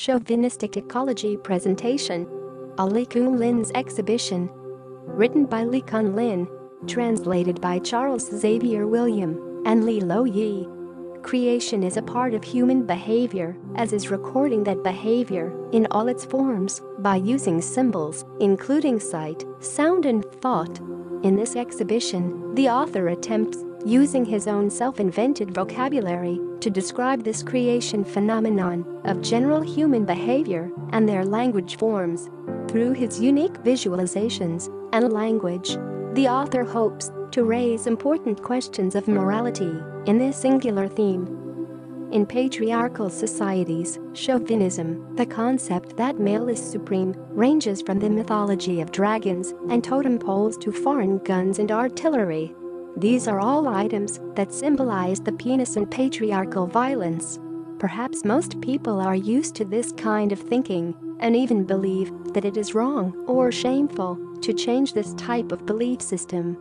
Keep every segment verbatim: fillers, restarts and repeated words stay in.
Chauvinistic Ecology Presentation, a Lee Kuen Lin's exhibition. Written by Lee Kuen Lin, translated by Charles Xavier William and Lee Lo Yi. Creation is a part of human behavior, as is recording that behavior, in all its forms, by using symbols, including sight, sound and thought. In this exhibition, the author attempts, using his own self-invented vocabulary, to describe this creation phenomenon of general human behavior and their language forms. Through his unique visualizations and language, the author hopes to raise important questions of morality in this singular theme. In patriarchal societies, chauvinism, the concept that male is supreme, ranges from the mythology of dragons and totem poles to foreign guns and artillery. These are all items that symbolize the penis and patriarchal violence. Perhaps most people are used to this kind of thinking and even believe that it is wrong or shameful to change this type of belief system.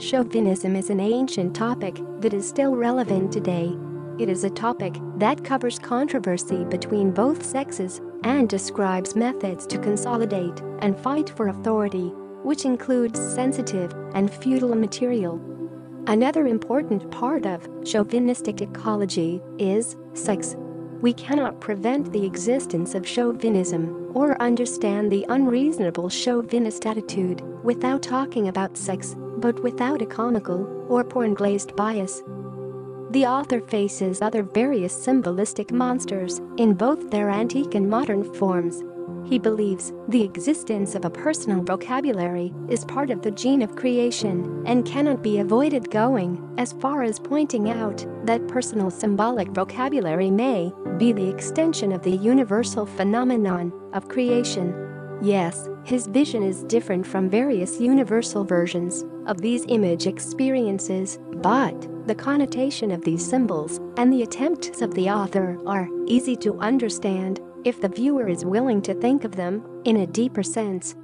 Chauvinism is an ancient topic that is still relevant today. It is a topic that covers controversy between both sexes and describes methods to consolidate and fight for authority, which includes sensitive and feudal material. Another important part of chauvinistic ecology is sex. We cannot prevent the existence of chauvinism or understand the unreasonable chauvinist attitude without talking about sex, but without a comical or porn-glazed bias. The author faces other various symbolistic monsters in both their antique and modern forms. He believes the existence of a personal vocabulary is part of the gene of creation and cannot be avoided, going as far as pointing out that personal symbolic vocabulary may be the extension of the universal phenomenon of creation. Yes, his vision is different from various universal versions of these image experiences, but the connotation of these symbols and the attempts of the author are easy to understand if the viewer is willing to think of them in a deeper sense.